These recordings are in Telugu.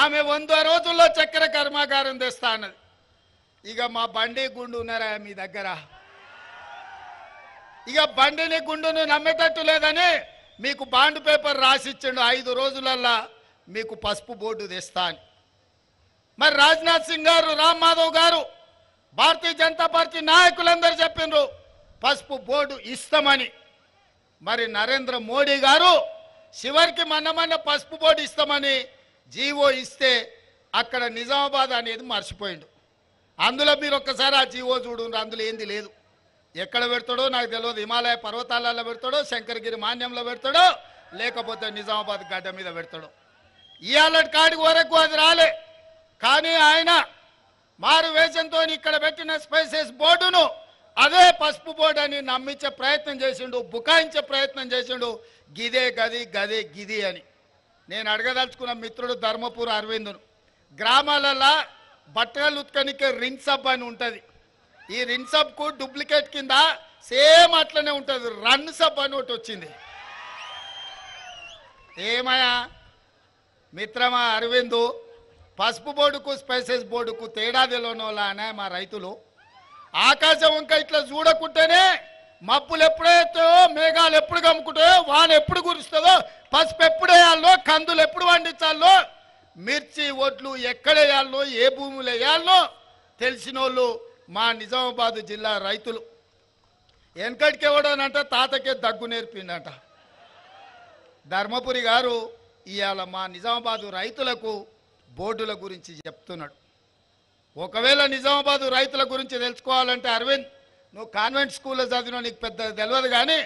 ఆమె 100 రోజుల్లో చక్కెర కర్మాగారం తెస్తా అన్నది. ఇక మా బండి గుండు ఉన్నారా మీ దగ్గర? ఇక బండిని గుండును నమ్మేటట్టు లేదని మీకు బాండ్ పేపర్ రాసిచ్చిండు, 5 రోజులల్లా మీకు పసుపు బోర్డు తెస్తా అని. మరి రాజ్నాథ్ సింగ్ గారు, రామ్ మాధవ్ గారు, భారతీయ జనతా పార్టీ నాయకులందరూ చెప్పిండ్రు పసుపు బోర్డు ఇస్తామని. మరి నరేంద్ర మోడీ గారు చివరికి మన్నమన్న పసుపు బోర్డు ఇస్తామని జీవో ఇస్తే అక్కడ నిజామాబాద్ అనేది మర్చిపోయిండు. అందులో మీరు ఒక్కసారి ఆ జీవో చూడండి, అందులో ఏంది లేదు. ఎక్కడ పెడతాడో నాకు తెలియదు, హిమాలయ పర్వతాలలో పెడతాడో, శంకరగిరి మాన్యంలో పెడతాడో, లేకపోతే నిజామాబాద్ గడ్డ మీద పెడతాడో. ఇవాళ కాడికి వరకు అది రాలే. కానీ ఆయన మారు వేషంతో ఇక్కడ పెట్టిన స్పైసెస్ బోర్డును అదే పసుపు బోర్డు అని నమ్మించే ప్రయత్నం చేసిండు, బుకాయించే ప్రయత్నం చేసిండు, గిదే గది గదే గిది అని. నేను అడగదలుచుకున్న మిత్రుడు ధర్మపుర్ అరవిందును, గ్రామాలలో బట్టలు ఉతకనికే రిన్ సబ్ అని ఉంటుంది. ఈ రిన్ సబ్కు డూప్లికేట్ కింద సేమ్ అట్లనే ఉంటుంది, రన్ సబ్ అని ఒకటి వచ్చింది. ఏమయ్యా మిత్రమా అరవిందు, పసుపు బోర్డుకు స్పైసెస్ బోర్డుకు తేడా తెలియనోలా అనే మా రైతులు ఆకాశం ఇంకా ఇట్లా చూడకుంటేనే మబ్బులు ఎప్పుడైతే, మేఘాలు ఎప్పుడు కమ్ముకుంటాయో, వాన ఎప్పుడు కురుస్తుందో, పసుపు ఎప్పుడు వేయాలో, కందులు ఎప్పుడు పండించాలో, మిర్చి ఒడ్లు ఎక్కడేయాలో, ఏ భూములు వేయాలో తెలిసిన వాళ్ళు మా నిజామాబాద్ జిల్లా రైతులు. వెనకటికి ఎవడనంట తాతకే దగ్గు నేర్పిండట. ధర్మపురి గారు ఇవాళ మా నిజామాబాదు రైతులకు బోర్డుల గురించి చెప్తున్నాడు. ఒకవేళ నిజామాబాదు రైతుల గురించి తెలుసుకోవాలంటే అరవింద్, నువ్వు కాన్వెంట్ స్కూల్లో చదివినా నీకు పెద్ద తెలియదు, కానీ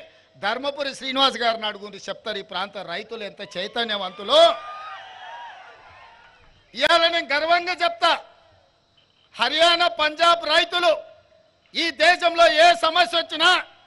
ధర్మపురి శ్రీనివాస్ గారిని అడుగుంటే చెప్తారు ఈ ప్రాంత రైతులు ఎంత చైతన్యవంతులు. ఇవాళ నేను గర్వంగా చెప్తా, హర్యానా, పంజాబ్ రైతులు ఈ దేశంలో ఏ సమస్య వచ్చినా